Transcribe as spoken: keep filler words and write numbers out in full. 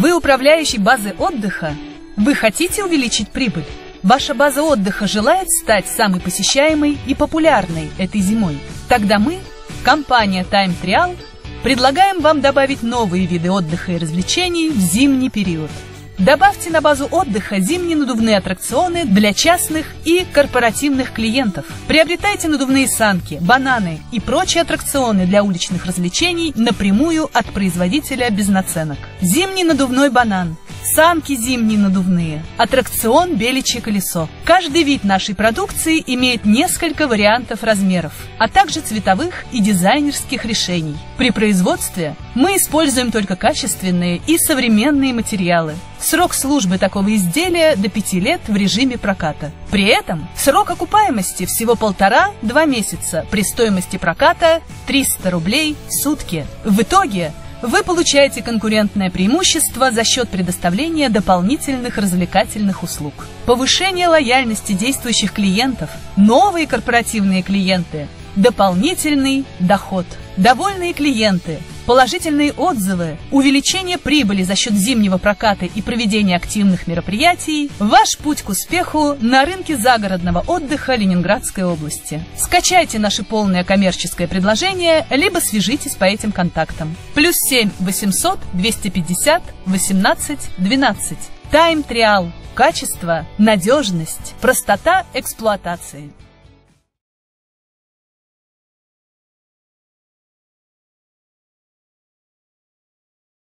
Вы управляющий базой отдыха? Вы хотите увеличить прибыль? Ваша база отдыха желает стать самой посещаемой и популярной этой зимой? Тогда мы, компания Time Trial, предлагаем вам добавить новые виды отдыха и развлечений в зимний период. Добавьте на базу отдыха зимние надувные аттракционы для частных и корпоративных клиентов. Приобретайте надувные санки, бананы и прочие аттракционы для уличных развлечений напрямую от производителя без наценок. Зимний надувной банан, санки зимние надувные, аттракцион «Беличье колесо». Каждый вид нашей продукции имеет несколько вариантов размеров, а также цветовых и дизайнерских решений. При производстве мы используем только качественные и современные материалы. Срок службы такого изделия до пяти лет в режиме проката. При этом срок окупаемости всего полтора-два месяца при стоимости проката триста рублей в сутки. В итоге вы получаете конкурентное преимущество за счет предоставления дополнительных развлекательных услуг. Повышение лояльности действующих клиентов, новые корпоративные клиенты, дополнительный доход, довольные клиенты, положительные отзывы, увеличение прибыли за счет зимнего проката и проведения активных мероприятий – ваш путь к успеху на рынке загородного отдыха Ленинградской области. Скачайте наше полное коммерческое предложение, либо свяжитесь по этим контактам. Плюс семь восемьсот двести пятьдесят восемнадцать двенадцать. Time Trial. Качество, надежность, простота эксплуатации.